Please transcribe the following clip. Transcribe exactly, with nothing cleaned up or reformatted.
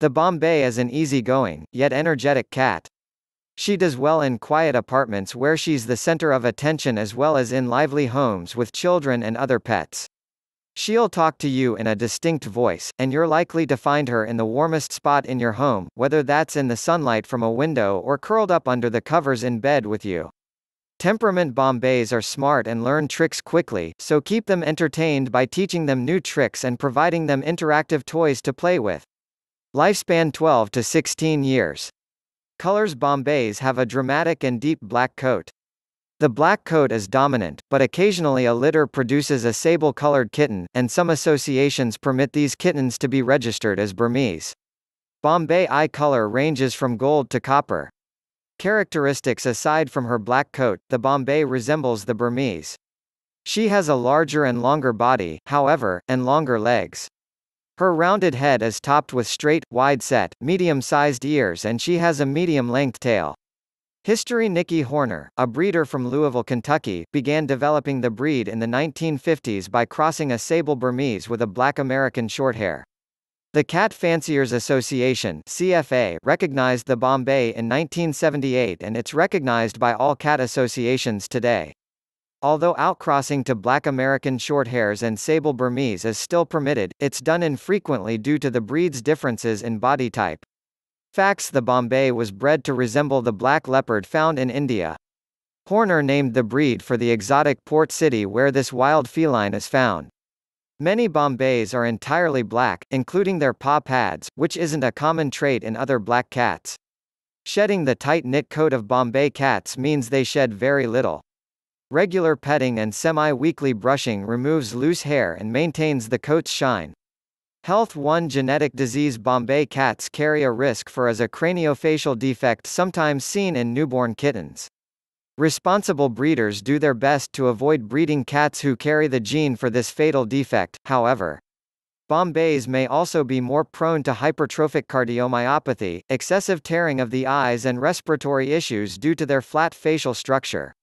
The Bombay is an easygoing, yet energetic cat. She does well in quiet apartments where she's the center of attention, as well as in lively homes with children and other pets. She'll talk to you in a distinct voice, and you're likely to find her in the warmest spot in your home, whether that's in the sunlight from a window or curled up under the covers in bed with you. Temperament Bombays are smart and learn tricks quickly, so keep them entertained by teaching them new tricks and providing them interactive toys to play with. Lifespan twelve to sixteen years. Colors Bombays have a dramatic and deep black coat. The black coat is dominant, but occasionally a litter produces a sable-colored kitten, and some associations permit these kittens to be registered as Burmese. Bombay eye color ranges from gold to copper. Characteristics: aside from her black coat, the Bombay resembles the Burmese. She has a larger and longer body, however, and longer legs. Her rounded head is topped with straight, wide-set, medium-sized ears, and she has a medium-length tail. History: Nikki Horner, a breeder from Louisville, Kentucky, began developing the breed in the nineteen fifties by crossing a sable Burmese with a black American Shorthair. The Cat Fanciers Association (C F A) recognized the Bombay in nineteen seventy-eight, and it's recognized by all cat associations today. Although outcrossing to black American Shorthairs and sable Burmese is still permitted, it's done infrequently due to the breed's differences in body type. Facts: the Bombay was bred to resemble the black leopard found in India. Horner named the breed for the exotic port city where this wild feline is found. Many Bombays are entirely black, including their paw pads, which isn't a common trait in other black cats. Shedding: the tight-knit coat of Bombay cats means they shed very little. Regular petting and semi-weekly brushing removes loose hair and maintains the coat's shine. Health: one genetic disease Bombay cats carry a risk for is a craniofacial defect sometimes seen in newborn kittens. Responsible breeders do their best to avoid breeding cats who carry the gene for this fatal defect, however. Bombays may also be more prone to hypertrophic cardiomyopathy, excessive tearing of the eyes, and respiratory issues due to their flat facial structure.